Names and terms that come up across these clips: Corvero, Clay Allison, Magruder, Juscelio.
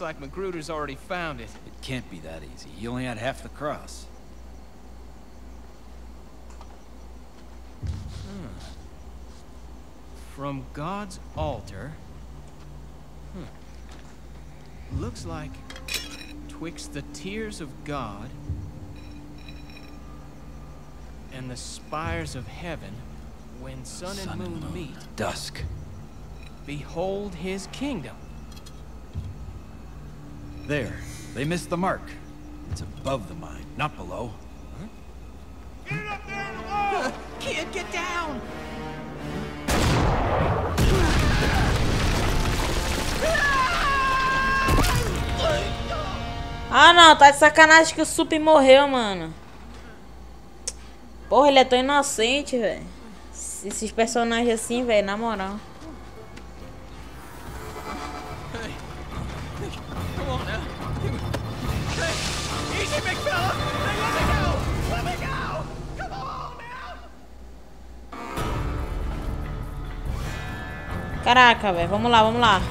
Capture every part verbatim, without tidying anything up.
looks like Magruder's already found it. It can't be that easy. He only had half the cross. Hmm. From God's altar. Hmm. Looks like twixt the tears of God and the spires of heaven, when sun, sun and, moon and moon meet, dusk, behold his kingdom. There, they missed the mark. It's above the mine, not below. Huh? Get up there in the wall! Kid, get down! Ah não, tá de sacanagem que o Supi morreu, mano. Porra, ele é tão inocente, velho. Esses personagens assim, velho, na moral. Caraca, velho, vamos lá, vamos lá.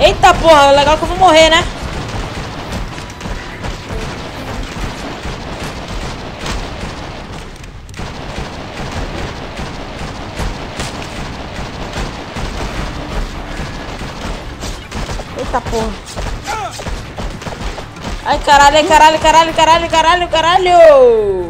Eita porra, o legal é que eu vou morrer, né? Eita porra. Ai caralho, ai caralho, caralho, caralho, caralho, caralho.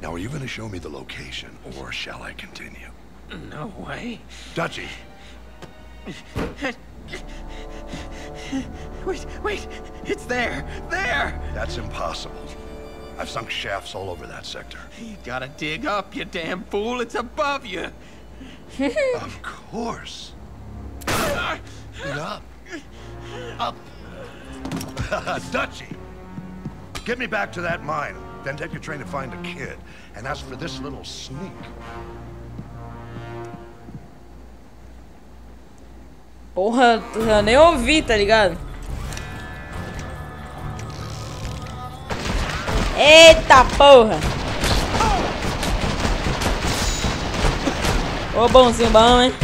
Now, are you going to show me the location, or shall I continue? No way. Dutchie! Wait, wait! It's there! There! That's impossible. I've sunk shafts all over that sector. You gotta dig up, you damn fool! It's above you! Of course! Up! Up! Dutchie! Get me back to that mine. Then take a train to find a kid. And as for this little sneak. Porra, eu nem ouvi, tá ligado? Eita porra! Ô, bonzinho bom, hein?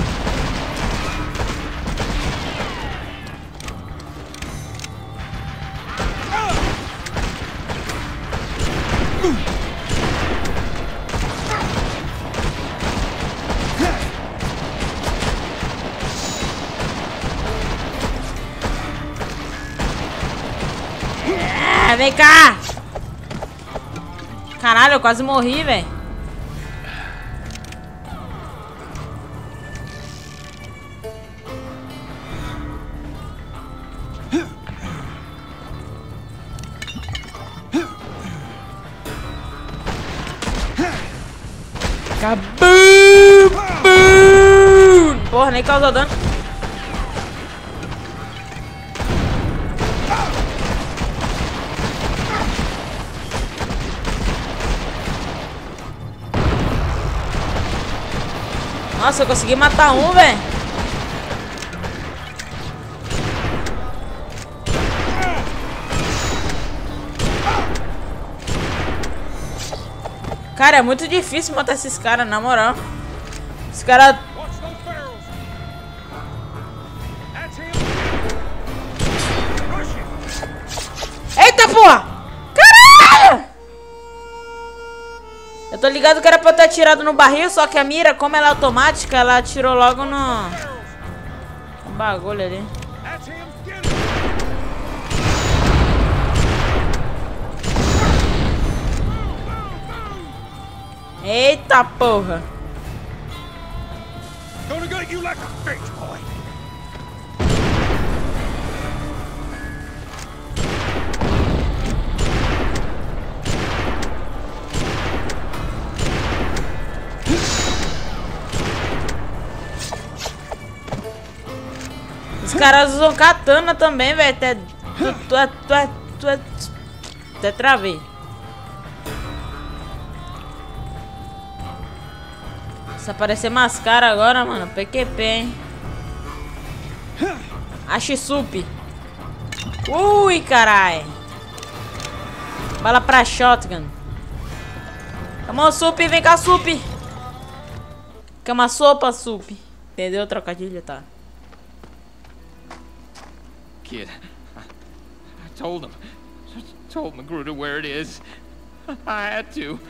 Vem cá! Caralho, eu quase morri, velho. Acabou! Porra, nem causou dano. Nossa, eu consegui matar um, velho. Cara, é muito difícil matar esses caras, na moral. Os caras... Eita, porra! Caralho! Eu tô ligado que era pra eu ter atirado no barril, só que a mira, como ela é automática, ela atirou logo no... no bagulho ali. Eita porra! Os caras usam katana também, velho. Até... Até travei. Se aparecer máscara agora, mano. P Q P, hein? Ashisup. Ui, carai. Bala pra shotgun. Calma, Sup. Vem cá, Sup. Calma, sopa, Sup. Entendeu? Trocadilho, tá? Kid, I told him. Told Magruder where it is. I had to.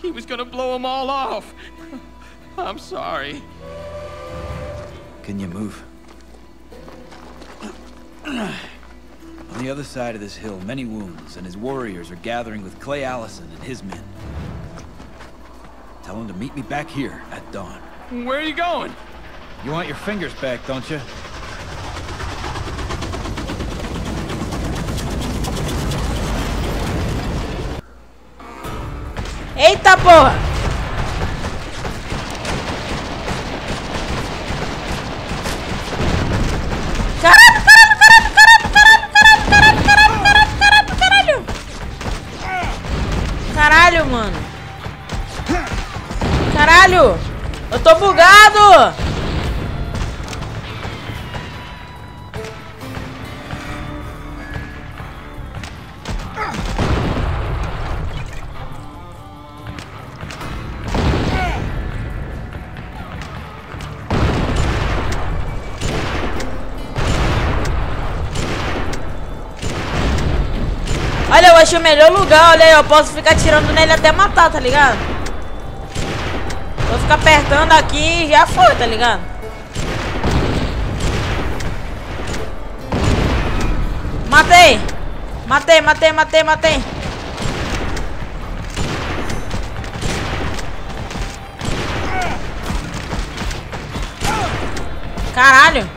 He was gonna blow them all off. I'm sorry. Can you move? On the other side of this hill, many wounds, and his warriors are gathering with Clay Allison and his men. Tell him to meet me back here at dawn. Where are you going? You want your fingers back, don't you? Eita porra! Caralho, caralho, caralho, caralho, caralho, caralho, caralho, caralho, caralho, caralho! Caralho, mano! Caralho! Eu tô bugado! Olha, eu achei o melhor lugar, olha aí, eu posso ficar atirando nele até matar, tá ligado? Vou ficar apertando aqui e já foi, tá ligado? Matei! Matei, matei, matei, matei! Caralho!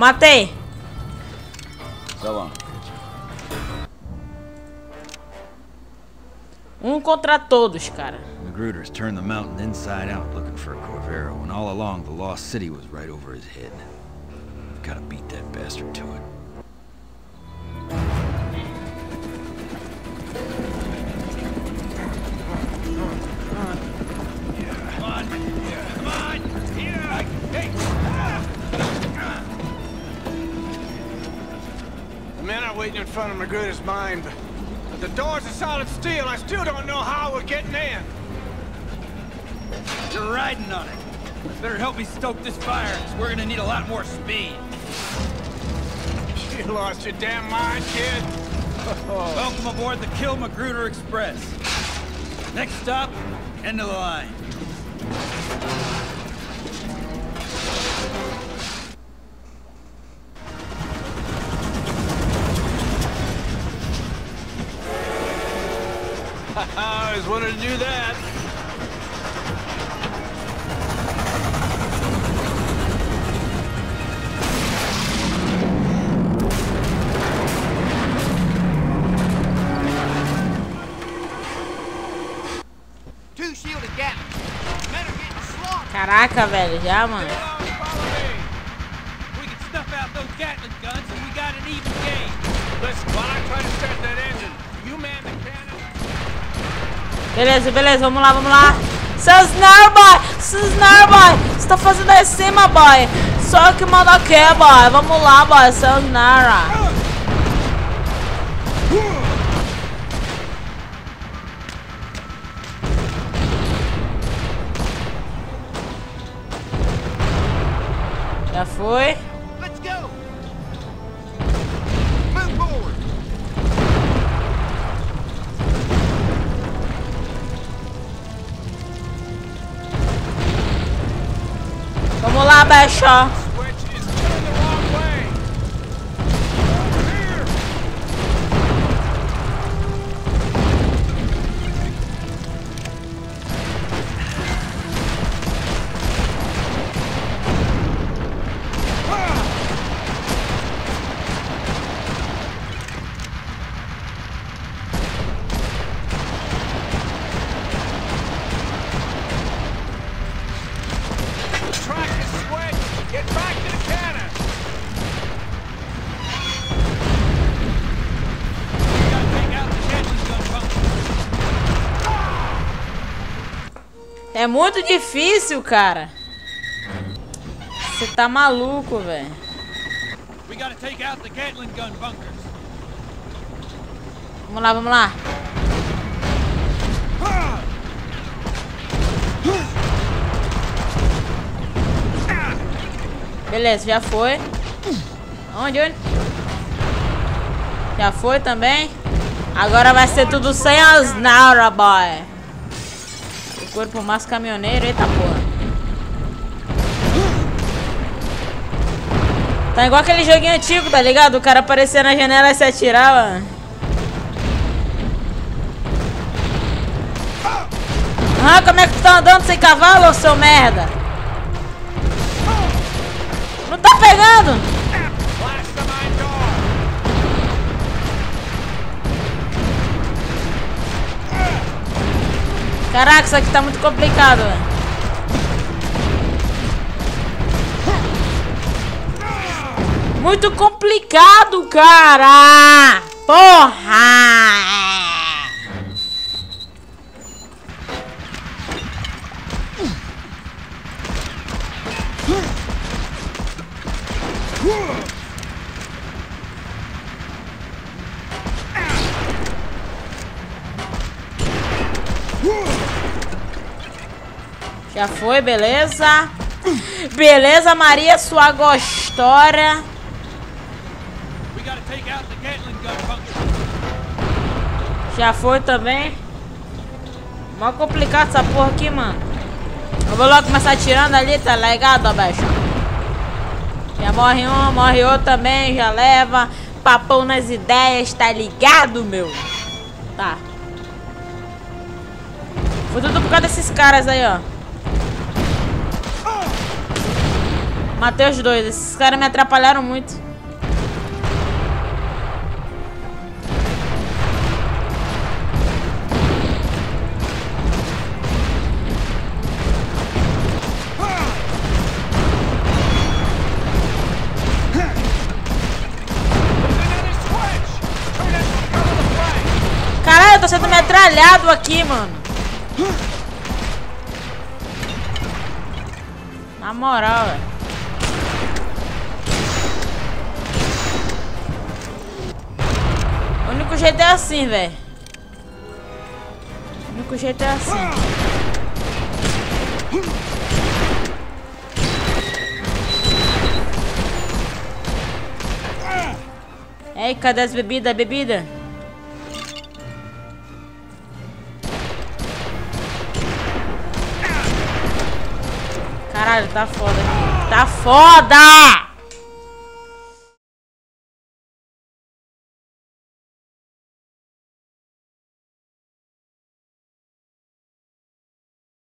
Matei! Um contra todos, cara. Magruder's turned the mountain inside out looking for a Corvero, and all along the lost city was right over his head. I've got to beat that bastard to it. Waiting in front of Magruder's mine, but, but the doors are solid steel. I still don't know how we're getting in. You're riding on it. Better help me stoke this fire, because we're gonna need a lot more speed. You lost your damn mind, kid. Welcome aboard the Kill Magruder Express. Next stop, end of the line. I always wanted to do that. Two shielded gaps. Men are getting slaughtered. Caraca, velho, já, mano. We can stuff out those Gatling guns and we got an even game. Listen, while I try to start that engine, you man the cannon. Beleza, beleza, vamos lá, vamos lá. Seu snare, boy! Seu snare, boy! Você tá fazendo aí em cima, boy! Só que manda que, boy! Vamos lá, boy! Seu snare! Já foi? Vamos lá, Baixa. muito difícil, cara. Você tá maluco, velho. Vamos lá, vamos lá. Beleza, já foi. Onde, onde? Já foi também. Agora vai ser tudo sem as Naura, boy. O corpo mais caminhoneiro, eita porra. Tá igual aquele joguinho antigo, tá ligado? O cara aparecia na janela e se atirava. Ah, como é que tu tá andando sem cavalo, seu merda? Não tá pegando! Caraca, isso aqui tá muito complicado, velho. Muito complicado, cara! Porra! Já foi, beleza? Beleza, Maria, sua gostora. Já foi também. Mó complicado essa porra aqui, mano. Eu vou logo começar tirando ali, tá ligado, abaixo? Já morre um, morre outro também, já leva. Papão nas ideias, tá ligado, meu? Tá. Foi tudo por causa desses caras aí, ó. Matei os dois. Esses caras me atrapalharam muito. Caralho, eu tô sendo metralhado aqui, mano. Na moral, velho. O único jeito é assim, velho. O único jeito é assim. Ei, cadê as bebidas? Bebida? Caralho, tá foda. Tá foda!